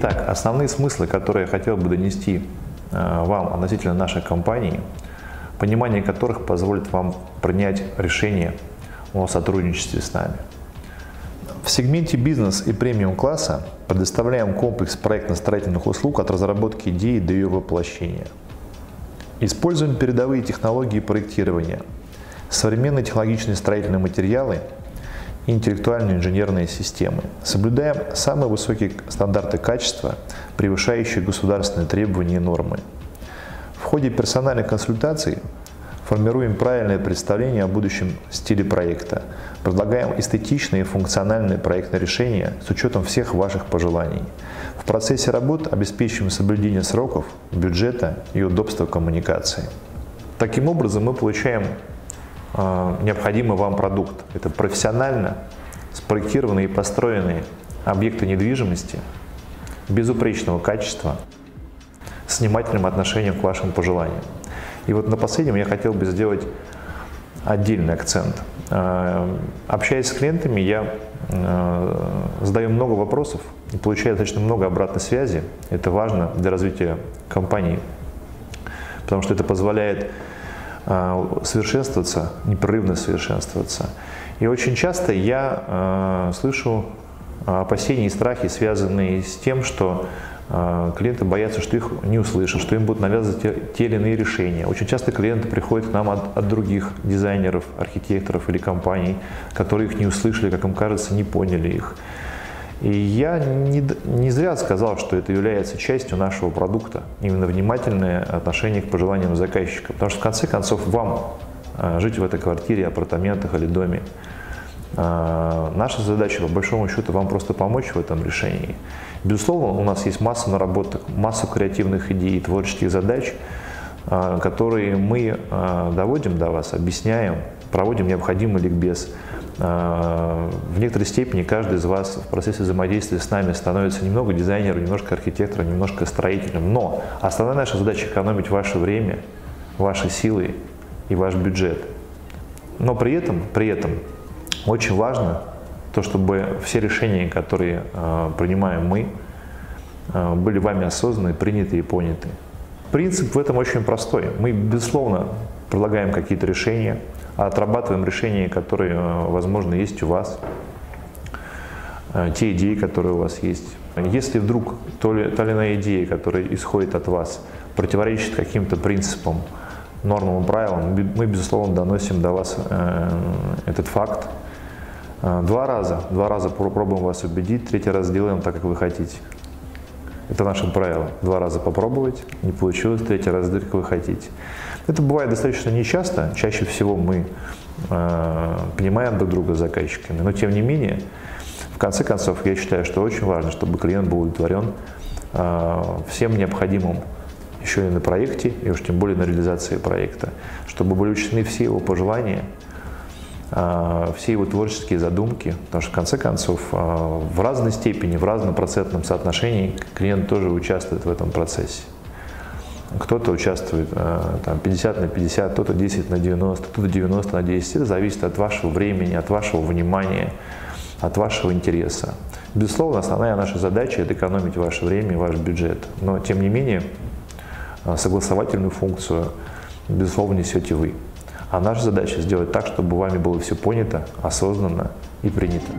Итак, основные смыслы, которые я хотел бы донести вам относительно нашей компании, понимание которых позволит вам принять решение о сотрудничестве с нами. В сегменте бизнес и премиум-класса предоставляем комплекс проектно-строительных услуг от разработки идеи до ее воплощения. Используем передовые технологии проектирования, современные технологичные строительные материалы и интеллектуальные инженерные системы. Соблюдаем самые высокие стандарты качества, превышающие государственные требования и нормы. В ходе персональной консультации формируем правильное представление о будущем стиле проекта. Предлагаем эстетичные и функциональные проектные решения с учетом всех ваших пожеланий. В процессе работ обеспечиваем соблюдение сроков, бюджета и удобства коммуникации. Таким образом, мы получаем необходимый вам продукт. Это профессионально спроектированные и построенные объекты недвижимости безупречного качества с внимательным отношением к вашим пожеланиям. И вот на последнем я хотел бы сделать отдельный акцент. Общаясь с клиентами, я задаю много вопросов и получаю достаточно много обратной связи. Это важно для развития компании, потому что это позволяет совершенствоваться, непрерывно совершенствоваться. И очень часто я слышу опасения и страхи, связанные с тем, что клиенты боятся, что их не услышат, что им будут навязывать те или иные решения. Очень часто клиенты приходят к нам от других дизайнеров, архитекторов или компаний, которые их не услышали, как им кажется, не поняли их. И я не зря сказал, что это является частью нашего продукта, именно внимательное отношение к пожеланиям заказчика. Потому что в конце концов вам жить в этой квартире, апартаментах или доме. Наша задача, по большому счету, вам просто помочь в этом решении. Безусловно, у нас есть масса наработок, масса креативных идей, творческих задач, которые мы доводим до вас, объясняем, проводим необходимый ликбез. В некоторой степени каждый из вас в процессе взаимодействия с нами становится немного дизайнером, немножко архитектором, немножко строителем. Но основная наша задача – экономить ваше время, ваши силы и ваш бюджет. Но при этом очень важно то, чтобы все решения, которые принимаем мы, были вами осознаны, приняты и поняты. Принцип в этом очень простой. Мы, безусловно, предлагаем какие-то решения, отрабатываем решения, которые, возможно, есть у вас, те идеи, которые у вас есть. Если вдруг та или иная идея, которая исходит от вас, противоречит каким-то принципам, нормам и правилам, мы, безусловно, доносим до вас этот факт. Два раза попробуем вас убедить, третий раз делаем так, как вы хотите. Это наше правило. Два раза попробовать, не получилось, третий раз делать, как вы хотите. Это бывает достаточно нечасто, чаще всего мы понимаем друг друга с заказчиками, но тем не менее, в конце концов, я считаю, что очень важно, чтобы клиент был удовлетворен всем необходимым еще и на проекте, и уж тем более на реализации проекта, чтобы были учтены все его пожелания, все его творческие задумки, потому что в конце концов в разной степени, в разнопроцентном соотношении клиент тоже участвует в этом процессе. Кто-то участвует там, 50 на 50, кто-то 10 на 90, кто-то 90 на 10. Это зависит от вашего времени, от вашего внимания, от вашего интереса. Безусловно, основная наша задача – это экономить ваше время и ваш бюджет. Но, тем не менее, согласовательную функцию, безусловно, несете вы. А наша задача сделать так, чтобы вами было все понято, осознанно и принято.